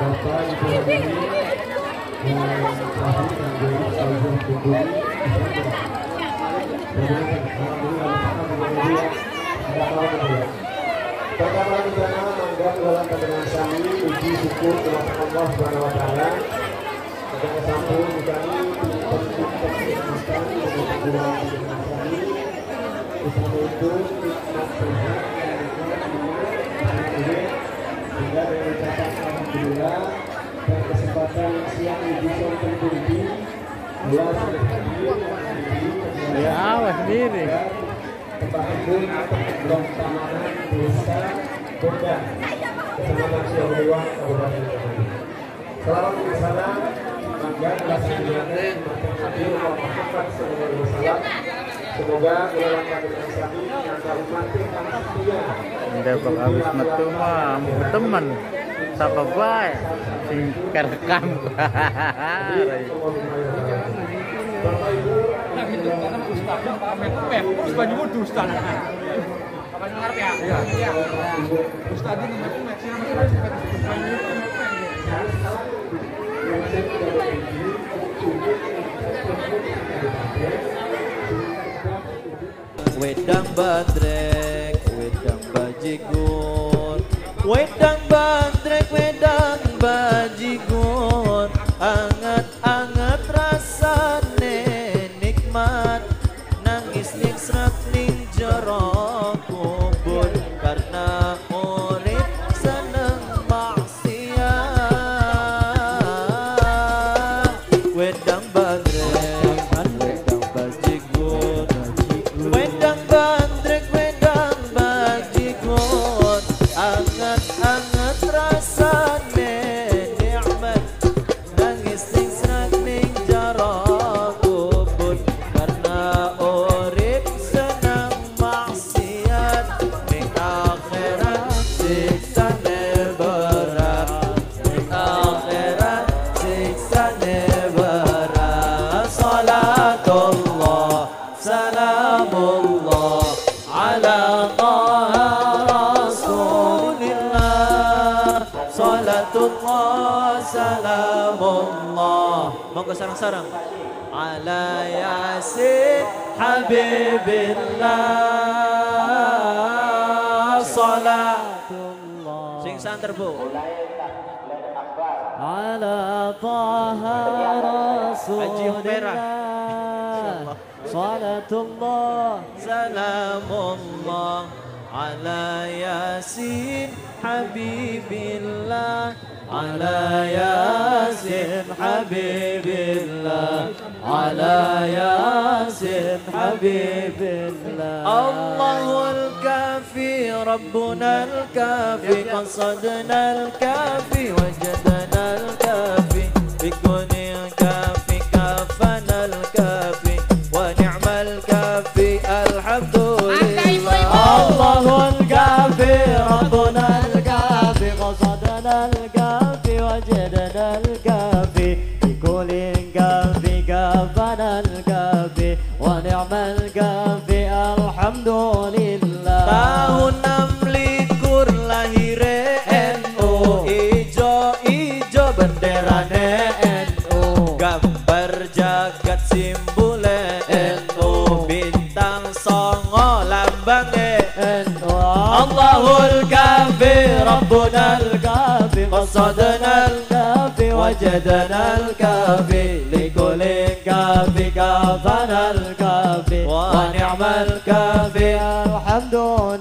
Bapak Ibu Alhamdulillah, pada kesempatan siang ini semoga berteman sapa bae sing kerekam wedang badrek wedang bajigur wedang sarang-sarang ala yasin habibillah salatullah sing santer Bu ala taha rasulillah salatullah salamullah ala yasin habibillah ala yasin habibillah ala yasin habibillah Allahul kafi rabbuna al-kafi qasadna al-kafi wajadna al-kafi bikuni al-kafi kafana al-kafi wa ni'mal kafi alhamdulillah Allahul kafi rabbuna al-kafi qasadna al-kafi وجدنا الكافي بكل كافي كفانا الكافي ونعم الكافي الحمد لله tahun 26 lahire NU ijo bendera NU gambar jagat simbol NU bintang songo lambang NU Allahul kafi rabbuna al-kafi قصدنا الكافي وجدنا الكافي لكل كافي كافنا الكافي ونعم الكافي الحمد لله